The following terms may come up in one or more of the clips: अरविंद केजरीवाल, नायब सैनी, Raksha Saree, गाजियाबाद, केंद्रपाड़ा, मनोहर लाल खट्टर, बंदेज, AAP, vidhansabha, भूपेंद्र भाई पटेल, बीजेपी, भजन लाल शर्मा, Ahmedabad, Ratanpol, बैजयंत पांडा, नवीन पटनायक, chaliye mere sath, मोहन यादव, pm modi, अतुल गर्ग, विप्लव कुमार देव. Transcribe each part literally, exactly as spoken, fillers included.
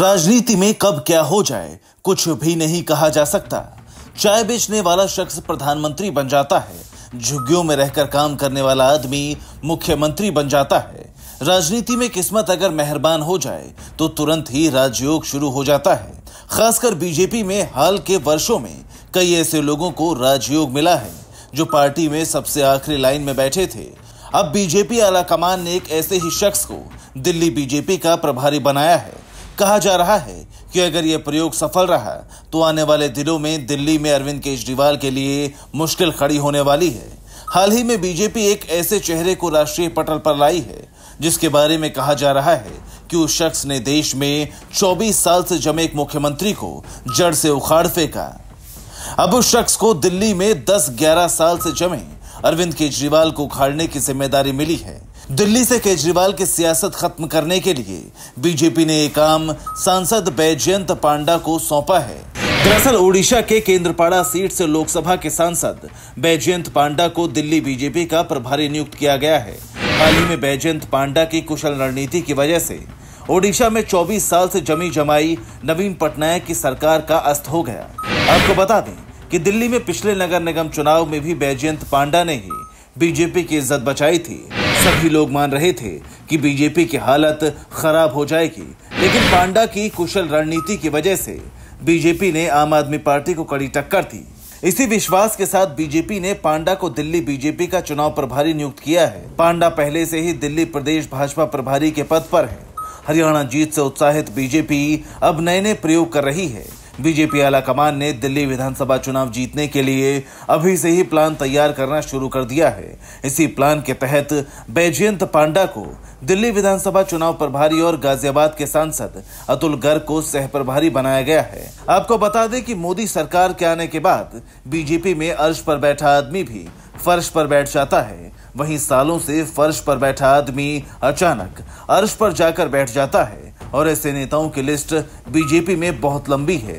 राजनीति में कब क्या हो जाए कुछ भी नहीं कहा जा सकता। चाय बेचने वाला शख्स प्रधानमंत्री बन जाता है, झुग्गियों में रहकर काम करने वाला आदमी मुख्यमंत्री बन जाता है। राजनीति में किस्मत अगर मेहरबान हो जाए तो तुरंत ही राजयोग शुरू हो जाता है। खासकर बीजेपी में हाल के वर्षों में कई ऐसे लोगों को राजयोग मिला है जो पार्टी में सबसे आखिरी लाइन में बैठे थे। अब बीजेपी आलाकमान ने एक ऐसे ही शख्स को दिल्ली बीजेपी का प्रभारी बनाया है। कहा जा रहा है कि अगर यह प्रयोग सफल रहा तो आने वाले दिनों में दिल्ली में अरविंद केजरीवाल के लिए मुश्किल खड़ी होने वाली है। हाल ही में बीजेपी एक ऐसे चेहरे को राष्ट्रीय पटल पर लाई है जिसके बारे में कहा जा रहा है कि उस शख्स ने देश में चौबीस साल से जमे एक मुख्यमंत्री को जड़ से उखाड़ फेंका। अब उस शख्स को दिल्ली में दस ग्यारह साल से जमे अरविंद केजरीवाल को उखाड़ने की जिम्मेदारी मिली है। दिल्ली से केजरीवाल की सियासत खत्म करने के लिए बीजेपी ने एक काम सांसद बैजयंत पांडा को सौंपा है। दरअसल ओडिशा के केंद्रपाड़ा सीट से लोकसभा के सांसद बैजयंत पांडा को दिल्ली बीजेपी का प्रभारी नियुक्त किया गया है। हाल ही में बैजयंत पांडा की कुशल रणनीति की वजह से ओडिशा में चौबीस साल से जमी जमाई नवीन पटनायक की सरकार का अस्त हो गया। आपको बता दें कि दिल्ली में पिछले नगर निगम चुनाव में भी बैजयंत पांडा ने ही बीजेपी की इज्जत बचाई थी। सभी लोग मान रहे थे कि बीजेपी की हालत खराब हो जाएगी, लेकिन पांडा की कुशल रणनीति की वजह से बीजेपी ने आम आदमी पार्टी को कड़ी टक्कर दी। इसी विश्वास के साथ बीजेपी ने पांडा को दिल्ली बीजेपी का चुनाव प्रभारी नियुक्त किया है। पांडा पहले से ही दिल्ली प्रदेश भाजपा प्रभारी के पद पर है। हरियाणा जीत से उत्साहित बीजेपी अब नए नए प्रयोग कर रही है। बीजेपी आलाकमान ने दिल्ली विधानसभा चुनाव जीतने के लिए अभी से ही प्लान तैयार करना शुरू कर दिया है। इसी प्लान के तहत बैजयंत पांडा को दिल्ली विधानसभा चुनाव प्रभारी और गाजियाबाद के सांसद अतुल गर्ग को सह प्रभारी बनाया गया है। आपको बता दें कि मोदी सरकार के आने के बाद बीजेपी में अर्श पर बैठा आदमी भी फर्श पर बैठ जाता है, वहीं सालों से फर्श पर बैठा आदमी अचानक अर्श पर जाकर बैठ जाता है। और ऐसे नेताओं की लिस्ट बीजेपी में बहुत लंबी है।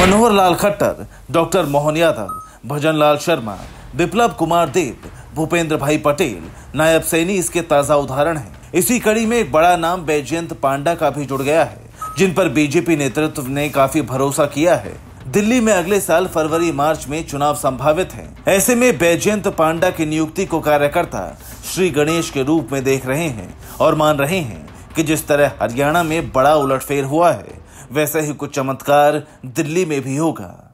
मनोहर लाल खट्टर, डॉक्टर मोहन यादव, भजन लाल शर्मा, विप्लव कुमार देव, भूपेंद्र भाई पटेल, नायब सैनी इसके ताजा उदाहरण हैं। इसी कड़ी में एक बड़ा नाम बैजयंत पांडा का भी जुड़ गया है, जिन पर बीजेपी नेतृत्व ने काफी भरोसा किया है। दिल्ली में अगले साल फरवरी मार्च में चुनाव संभावित हैं। ऐसे में बैजयंत पांडा की नियुक्ति को कार्यकर्ता श्री गणेश के रूप में देख रहे हैं और मान रहे हैं कि जिस तरह हरियाणा में बड़ा उलटफेर हुआ है वैसा ही कुछ चमत्कार दिल्ली में भी होगा।